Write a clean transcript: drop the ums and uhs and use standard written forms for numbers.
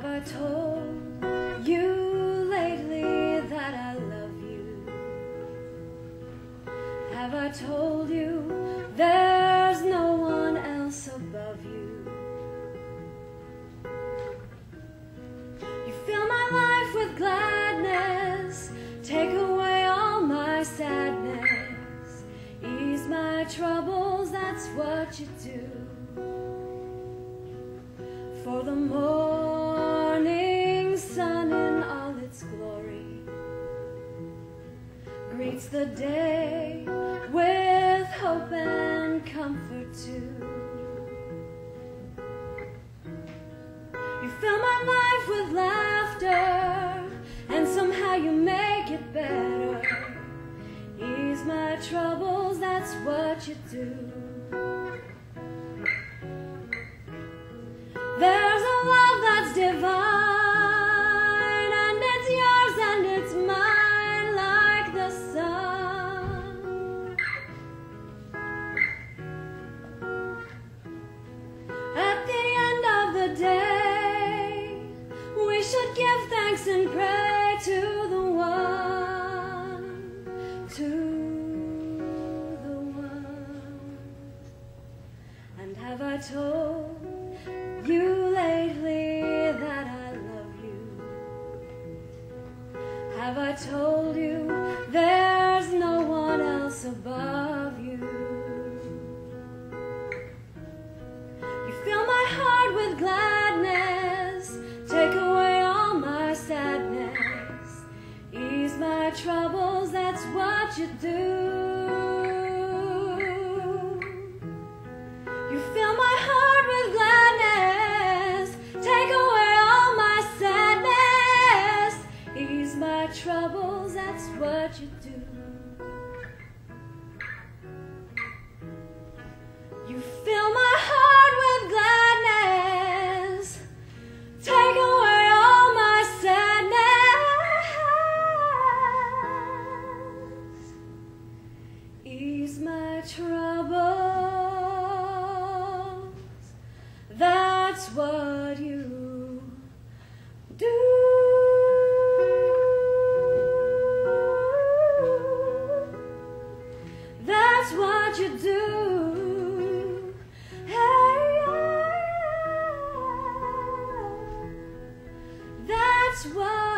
Have I told you lately that I love you? Have I told you there's no one else above you? You fill my life with gladness, take away all my sadness, ease my troubles, that's what you do. For the morning sun in all its glory greets the day with hope and comfort too. You fill my life with laughter, and somehow you make it better, ease my troubles, that's what you do. There's a love that's divine, and it's yours and it's mine, like the sun. At the end of the day, we should give thanks and pray to the one, And have I told you lately that I love you? Have I told you there's no one else above you? You fill my heart with gladness, take away all my sadness, ease my troubles, that's what you do. You fill my heart with gladness, troubles, that's what you do. You fill my heart with gladness, take away all my sadness, ease my troubles, that's what you do. That's what you do. Hey, yeah. That's what